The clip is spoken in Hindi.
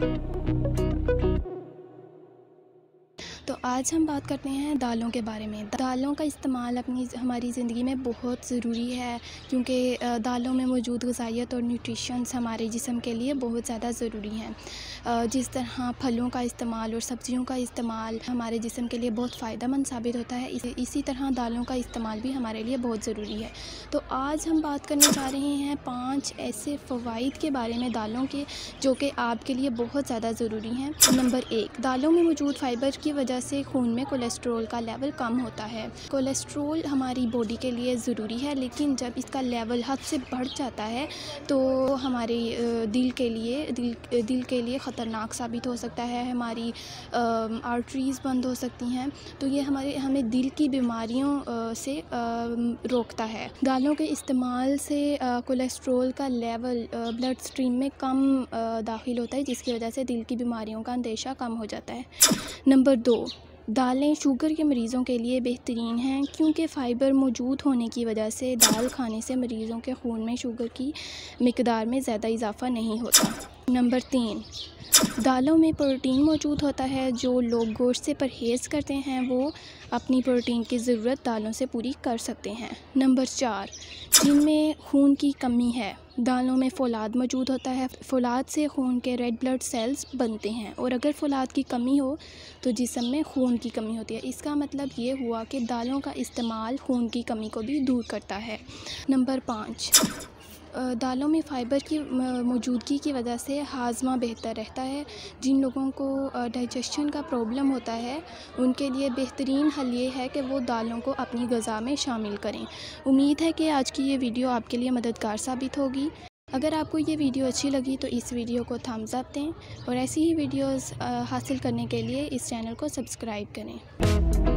तो आज हम बात करते हैं दालों के बारे में। दालों का इस्तेमाल हमारी ज़िंदगी में बहुत ज़रूरी है, क्योंकि दालों में मौजूद ग़िज़ायत और न्यूट्रिशंस हमारे जिस्म के लिए बहुत ज़्यादा ज़रूरी हैं। जिस तरह फलों का इस्तेमाल और सब्ज़ियों का इस्तेमाल हमारे जिस्म के लिए बहुत फ़ायदेमंद साबित होता है, इसी तरह दालों का इस्तेमाल भी हमारे लिए बहुत ज़रूरी है। तो आज हम बात करने जा रहे हैं 5 ऐसे फ़वाइद के बारे में दालों के, जो कि आपके लिए बहुत ज़्यादा ज़रूरी हैं। नंबर 1, दालों में मौजूद फ़ाइबर की वजह से खून में कोलेस्ट्रॉल का लेवल कम होता है। कोलेस्ट्रॉल हमारी बॉडी के लिए ज़रूरी है, लेकिन जब इसका लेवल हद से बढ़ जाता है तो हमारे दिल के लिए ख़तरनाक साबित हो सकता है। हमारी आर्टरीज़ बंद हो सकती हैं, तो ये हमें दिल की बीमारियों से रोकता है। दालों के इस्तेमाल से कोलेस्ट्रॉल का लेवल ब्लड स्ट्रीम में कम दाखिल होता है, जिसकी वजह से दिल की बीमारियों का अंदेशा कम हो जाता है। नंबर 2, दालें शुगर के मरीज़ों के लिए बेहतरीन हैं, क्योंकि फ़ाइबर मौजूद होने की वजह से दाल खाने से मरीज़ों के खून में शुगर की मिकदार में ज़्यादा इजाफ़ा नहीं होता। नंबर 3, दालों में प्रोटीन मौजूद होता है। जो लोग गोश्त से परहेज़ करते हैं वो अपनी प्रोटीन की ज़रूरत दालों से पूरी कर सकते हैं। नंबर 4, जिनमें खून की कमी है, दालों में फ़ोलाद मौजूद होता है। फ़ोलाद से खून के रेड ब्लड सेल्स बनते हैं, और अगर फ़ोलाद की कमी हो तो जिस्म में खून की कमी होती है। इसका मतलब ये हुआ कि दालों का इस्तेमाल खून की कमी को भी दूर करता है। नंबर 5, दालों में फ़ाइबर की मौजूदगी की वजह से हाजमा बेहतर रहता है। जिन लोगों को डाइजेशन का प्रॉब्लम होता है उनके लिए बेहतरीन हल ये है कि वो दालों को अपनी ग़िज़ा में शामिल करें। उम्मीद है कि आज की ये वीडियो आपके लिए मददगार साबित होगी। अगर आपको ये वीडियो अच्छी लगी तो इस वीडियो को थम्स अप दें, और ऐसी ही वीडियोज़ हासिल करने के लिए इस चैनल को सब्सक्राइब करें।